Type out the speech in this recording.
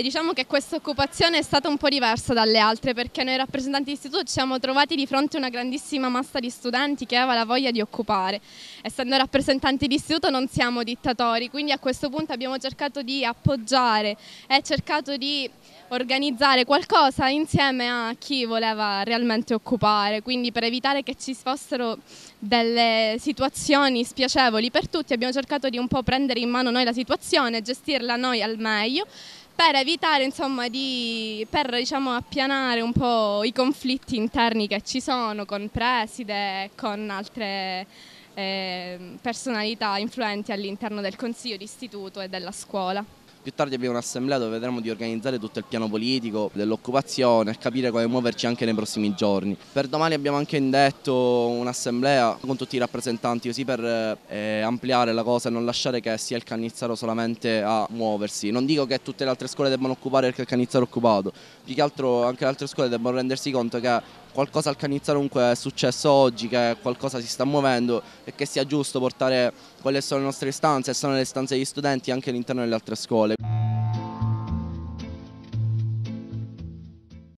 Diciamo che questa occupazione è stata un po' diversa dalle altre, perché noi rappresentanti di istituto ci siamo trovati di fronte a una grandissima massa di studenti che aveva la voglia di occupare. Essendo rappresentanti di istituto non siamo dittatori, quindi a questo punto abbiamo cercato di appoggiare e cercato di organizzare qualcosa insieme a chi voleva realmente occupare, quindi per evitare che ci fossero delle situazioni spiacevoli per tutti abbiamo cercato di un po' prendere in mano noi la situazione, gestirla noi al meglio, per evitare, insomma, per appianare un po' i conflitti interni che ci sono con preside e con altre personalità influenti all'interno del consiglio di istituto e della scuola. Più tardi abbiamo un'assemblea dove vedremo di organizzare tutto il piano politico dell'occupazione e capire come muoverci anche nei prossimi giorni. Per domani abbiamo anche indetto un'assemblea con tutti i rappresentanti, così per ampliare la cosa e non lasciare che sia il Cannizzaro solamente a muoversi. Non dico che tutte le altre scuole debbano occupare perché il Cannizzaro è occupato, più che altro anche le altre scuole debbono rendersi conto che qualcosa al Cannizzaro comunque è successo oggi, che qualcosa si sta muovendo e che sia giusto portare quelle sono le nostre istanze e sono le istanze degli studenti anche all'interno delle altre scuole.